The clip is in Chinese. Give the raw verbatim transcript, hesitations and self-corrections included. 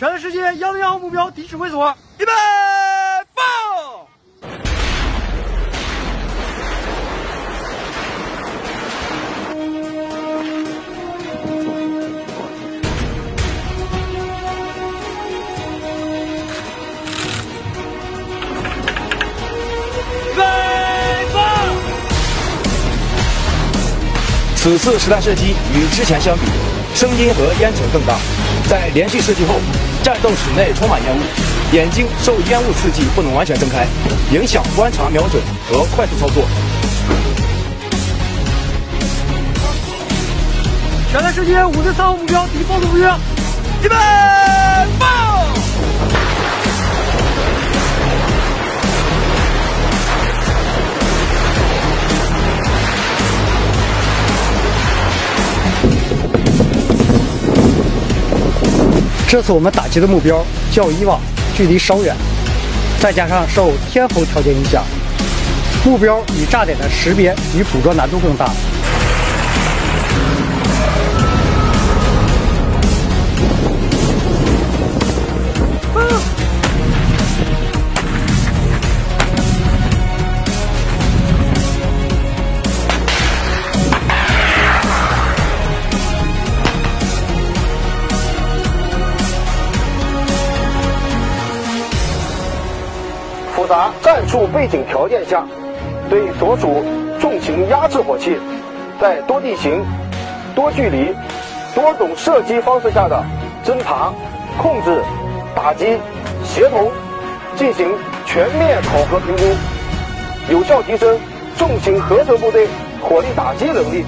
全世界幺零幺号目标敌指挥所，预备。 此次实弹射击与之前相比，声音和烟尘更大。在连续射击后，战斗室内充满烟雾，眼睛受烟雾刺激不能完全睁开，影响观察瞄准和快速操作。全弹射击五十三号目标敌暴动目标，预备爆！ 这次我们打击的目标较以往距离稍远，再加上受天候条件影响，目标与炸点的识别与捕捉难度更大。战术背景条件下，对所属重型压制火器，在多地形、多距离、多种射击方式下的侦察、控制、打击、协同，进行全面考核评估，有效提升重型合成部队火力打击能力。